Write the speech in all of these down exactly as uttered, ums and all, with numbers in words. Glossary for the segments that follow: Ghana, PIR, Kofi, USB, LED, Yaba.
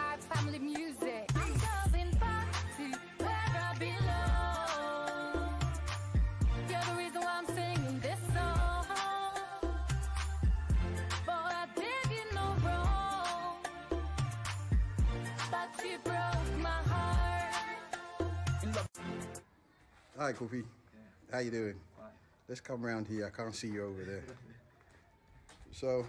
vibes, family music. I'm going back to where I belong. You're the reason why I'm singing this song. But I did you no wrong. But you broke my heart. Hi, Kofi. Yeah. How you doing? Hi. Let's come around here. I can't see you over there. So...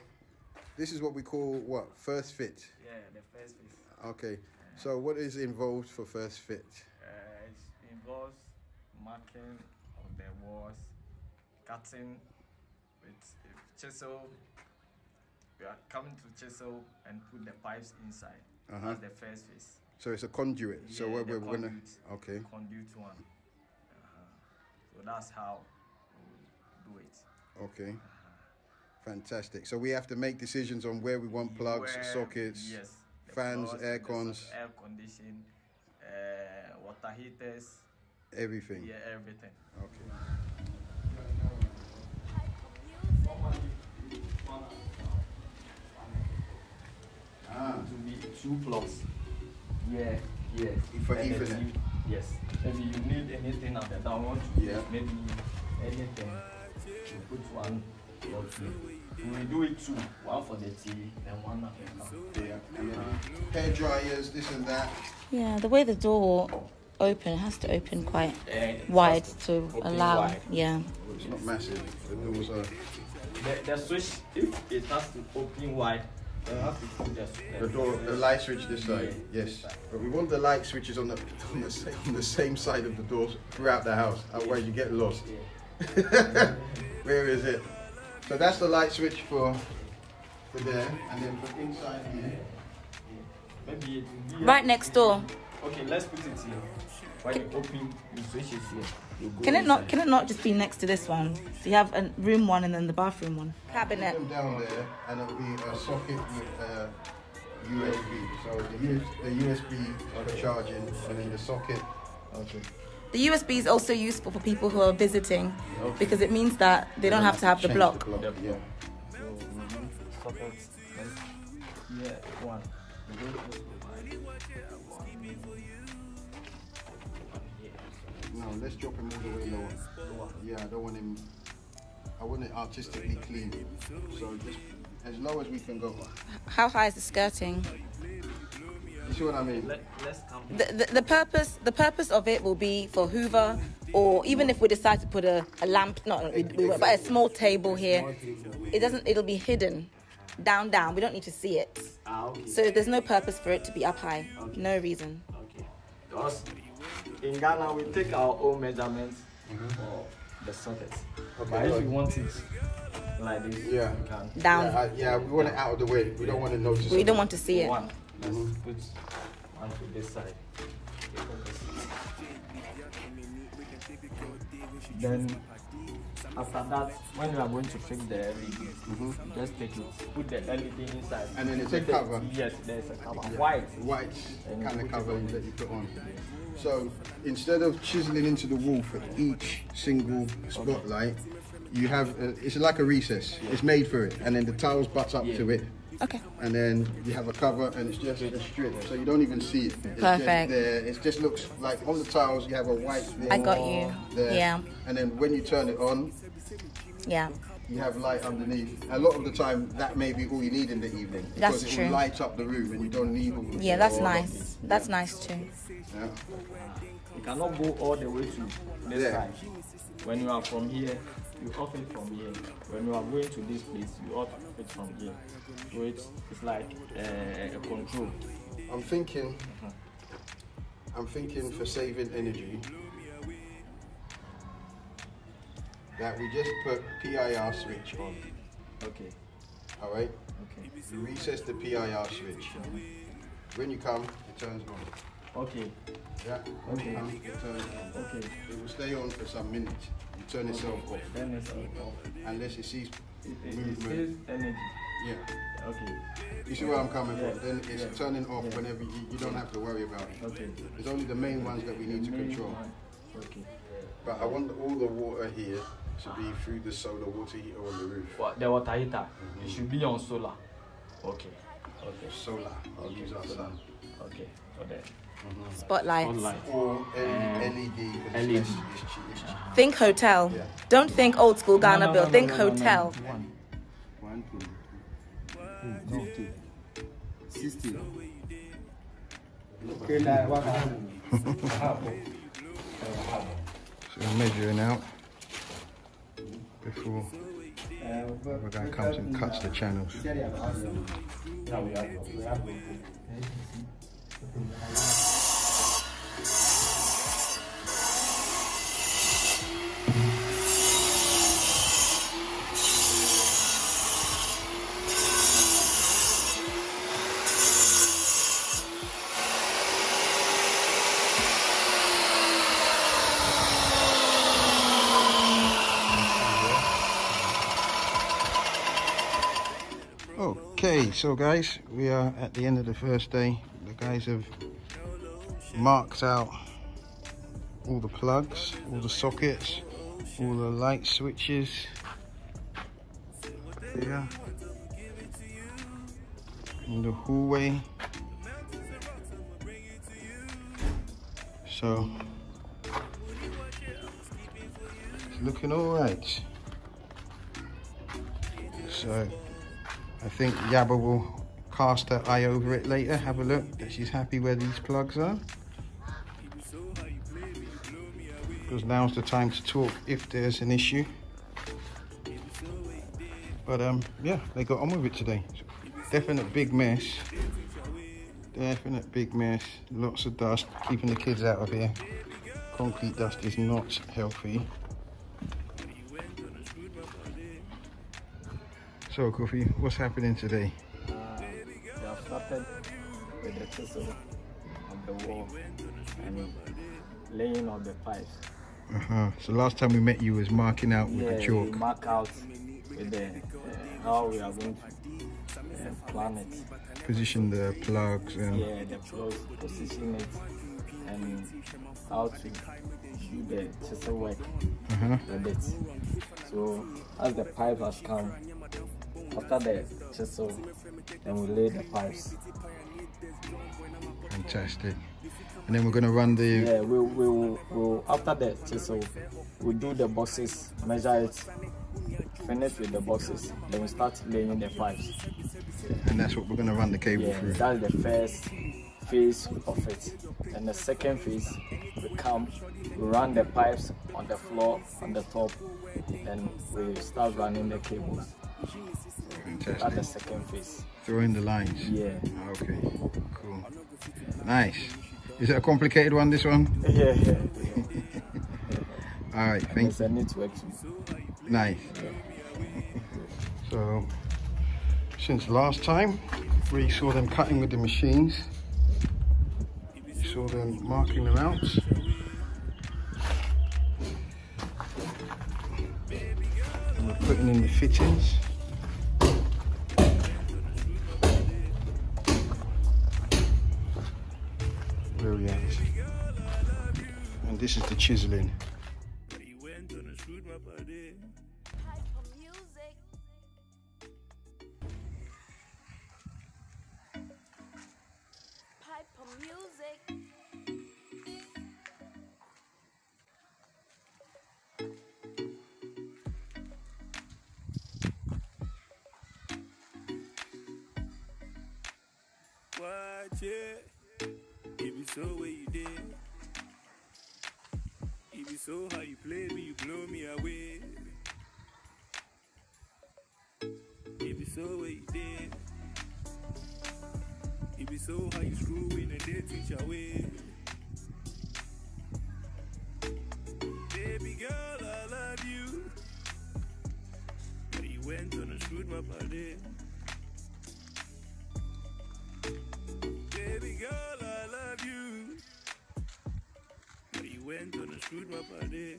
this is what we call what? First fit? Yeah, the first fit. Okay. Uh, so what is involved for first fit? Uh, it involves marking of the walls, cutting with chisel. We are coming to chisel and put the pipes inside. Uh -huh. That's the first fit. So it's a conduit. Yeah, so where we're going to... okay. Conduit one. Uh -huh. So that's how we do it. Okay. Uh -huh. Fantastic. So we have to make decisions on where we want plugs, where, sockets, yes, fans, plugs, air cons, air condition, uh, water heaters, everything. Yeah, everything. Okay. Ah, to be two plugs. Yeah, yeah. For even. Yes. Maybe you need anything at the download. Yeah. Maybe anything. You put one. Okay. We do it two, one for the T V and one for the yeah. yeah. hair dryers, this and that. Yeah, the way the door will open, it has to open quite yeah, wide to, to allow. Wide. Yeah, well, it's yes. not massive. The doors are. The, the switch, if it has to open wide, you have to put the, the door, the light switch this side. Yeah, yes, this side. But we want the light switches on the on the same, on the same side of the doors throughout the house. Otherwise, yeah. you get lost. Yeah. Where is it? So that's the light switch for, for there, and then for inside here. Maybe right next door. Okay, let's put it here. While you open, you switch it here. Can it not? Can it not just be next to this one? So you have a room one and then the bathroom one. Cabinet. Put them down there, and it'll be a socket with a U S B. So the U S B are the charging, and then the socket. Okay. The U S B is also useful for people who are visiting okay. because it means that they don't have to have the block. The block. Yep. Yeah. So we want to socket here one. No, let's drop him all the way lower. Yeah, I don't want him. I want it artistically clean. So just as low as we can go. How high is the skirting? You see what I mean? Let, let's come the, the, the purpose the purpose of it will be for Hoover, or even if we decide to put a, a lamp, not a, exactly. but a small table here. It doesn't. It'll be hidden, down, down. We don't need to see it. Ah, okay. So there's no purpose for it to be up high. Okay. No reason. Okay. Because in Ghana, we take our own measurements mm-hmm. for the sockets. Okay. But if you want it. Like this, yeah. You can. Down. Yeah, I, yeah, we want it out of the way. We yeah. don't want to notice. We it. don't want to see it. One. Let's put one to this side. Then after that, when you are going to fix the L E D, mm-hmm. just take it, put the L E D inside. And then it's a cover? Yes, there's a cover. Yeah. White. White and kind of cover that you put on. So instead of chiseling into the wall for each single spotlight, okay. you have, a, it's like a recess. Yeah. It's made for it. And then the tiles butt up yeah. to it. Okay. And then you have a cover and it's just a strip, so you don't even see it. It's perfect. Just there. It just looks like on the tiles you have a white there. I got you. There. Yeah. And then when you turn it on, yeah, you have light underneath. A lot of the time that may be all you need in the evening. That's because true. Because it will light up the room and you don't need all the Yeah, that's nice. Up. That's yeah. nice too. Yeah. You cannot go all the way to this yeah. side. When you are from here, you off it from here. When you are going to this place, you off it from here. So it's, it's like uh, a control. I'm thinking, uh-huh. I'm thinking for saving energy, that we just put P I R switch on. Okay. All right? Okay. You recess the P I R switch. When you come, it turns on. Okay. Yeah. Okay. Um, it okay. It will stay on for some minutes. You turn okay. itself off. Turn itself off. Unless it sees it, it, movement. It energy. Yeah. Okay. You see where I'm coming yeah. from? Then it's yeah. turning off yeah. whenever you, you don't have to worry about it. Okay. It's only the main ones that we need the to control. One. Okay. But I want all the water here to be through the solar water heater on the roof. What? The water heater? Mm-hmm. It should be on solar. Okay. Okay. Solar. I'll use our sun. Okay, or that. Spotlights. Spotlight. Or L E D. L E D. Think hotel. Yeah. Don't think old school Ghana no, no, no, build. No, no, think no, no, hotel. No, no, no. One. One, two. Mm, no, two. Sixty. Okay, like one half. So I'm measuring out before the guy comes and cuts the channels. Okay, so guys, we are at the end of the first day. The guys have marked out all the plugs, all the sockets, all the light switches. Here, in the hallway. So, it's looking all right. So, I think Yaba will cast her eye over it later, have a look, that she's happy where these plugs are. Because now's the time to talk if there's an issue. But um, yeah, they got on with it today. Definite big mess. Definite big mess. Lots of dust, keeping the kids out of here. Concrete dust is not healthy. So, Kofi, what's happening today? Uh, we have started with the chisel of the wall and laying on the pipes. Uh huh. So last time we met you was marking out with yeah, the chalk. We mark out with the, uh, how we are going to uh, plan it. Position the plugs and yeah, the plugs, position it, and how to do the chisel work uh-huh. a bit. So as the pipe has come. After the chisel, then we lay the pipes. Fantastic. And then we're going to run the... Yeah, we, we, we, we, after the chisel, we do the boxes, measure it, finish with the boxes, then we start laying the pipes. And that's what we're going to run the cable yeah, through? That's the first phase of it. And the second phase, we come, we run the pipes on the floor, on the top, and we start running the cables. Fantastic. At the second phase. Throwing the lines? Yeah. Okay, cool. Nice. Is it a complicated one, this one? Yeah, yeah. All right, thank you. Network. Nice. So, since last time, we saw them cutting with the machines. We saw them marking them out. And we're putting in the fittings. And this is the chiseling. Watch it. So where you did, if you saw how you play me, you blow me away. If you saw where you did, if you saw how you screw in a day teacher way. Baby girl, I love you. But you went on and screwed my body. Baby girl, I love you. Went on a shoot my body.